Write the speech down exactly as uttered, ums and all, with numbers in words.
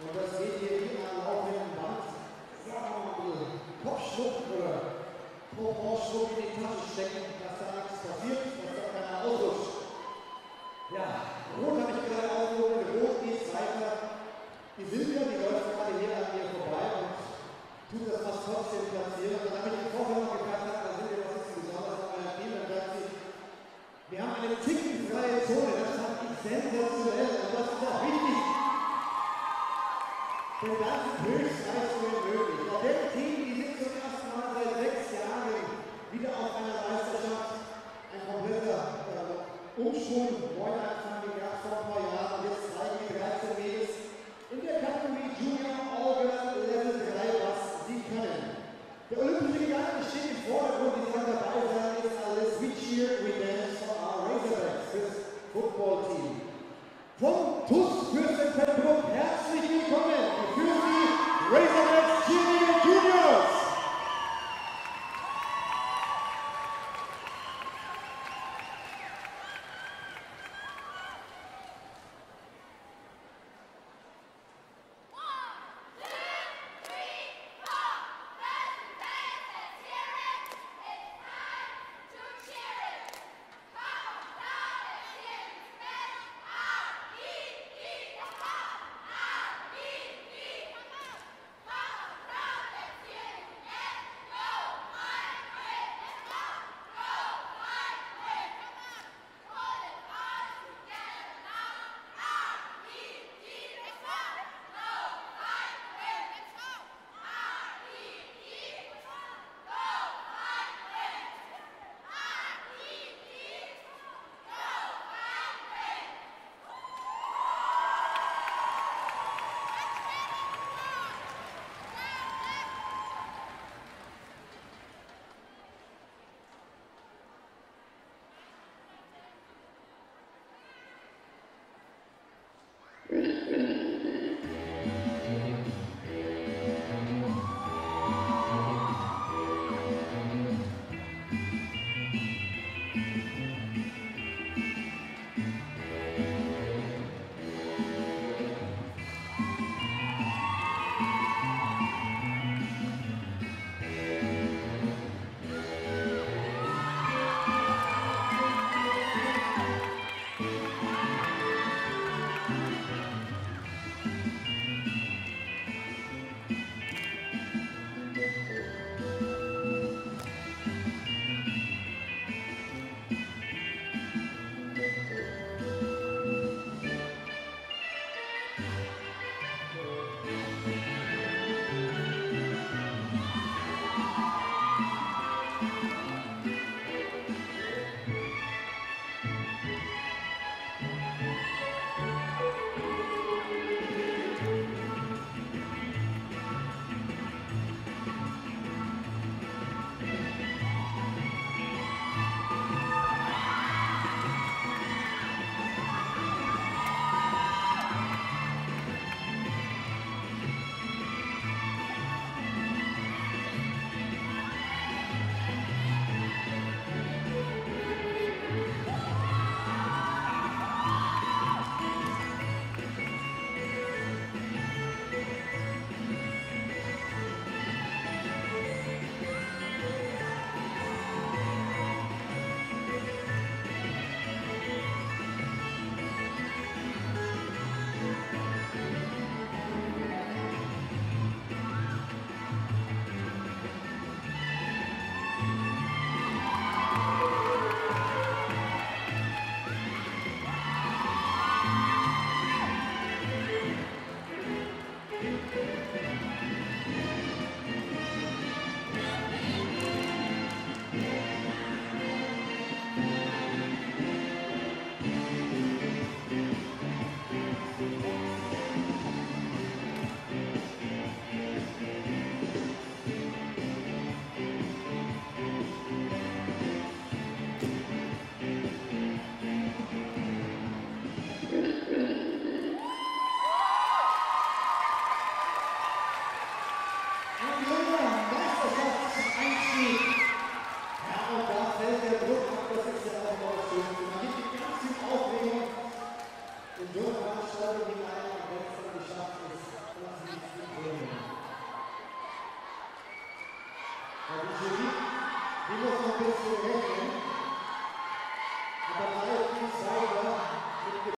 Und das seht ihr hier an auf dem Band. Kopfschub oder Poposchub in die Tasche stecken, dass da nichts passiert, dass da keiner ausrutscht. Ja, rot habe ich gerade aufgehoben, rot geht es weiter. Die Silvia, die läuft gerade hier an mir vorbei und tut das fast trotzdem platzieren. Und damit ich im Vorfeld noch gedacht habe, da sind wir was ist besonders an meiner Team, dann sagt sie, wir haben eine tickenfreie Zone, das fand ich sensationell und das ist auch wichtig. Denn das ist Höchstleistungen möglich. Auf dem Team, die sind zum ersten Mal seit sechs Jahren wieder auf einer Meisterschaft. Ein kompletter äh, Umschwung, Neuanfang, den gab es vor ein paar Jahren. Jetzt zeigen die dreizehn Mädels in der Kategorie Junior Auger Level drei, was sie können. Der olympische Gedanke steht im Vordergrund, die sollen dabei sein, ist alles. We cheer, we dance for our Razorbacks, das Football-Team. Vom T U S Fürstenfeldbruck, herzlich willkommen für die Razorbacks Cheerleading Juniors! noch ein bisschen rechnen.